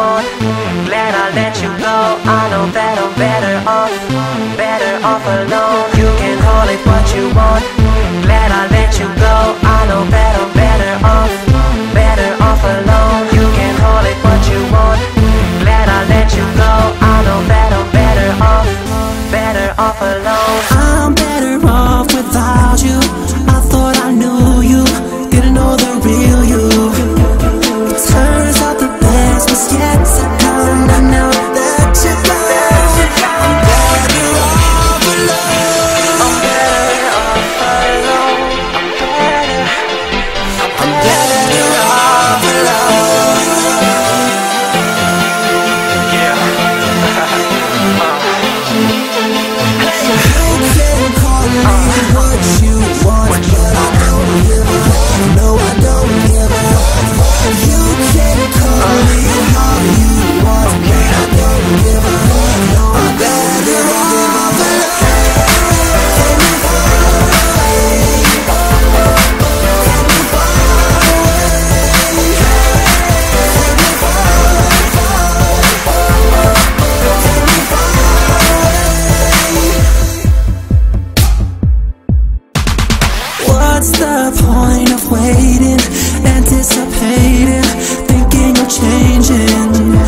on. Glad I let you go. I know that I'm better off alone. You can call it what you want. Glad I let you go. I know that I'm better off alone. You can call it what you want. Glad I let you go. I know that I'm better off alone. I'm better off without you. I thought I knew you, didn't know the real you. What's the point of waiting, anticipating, thinking of changing?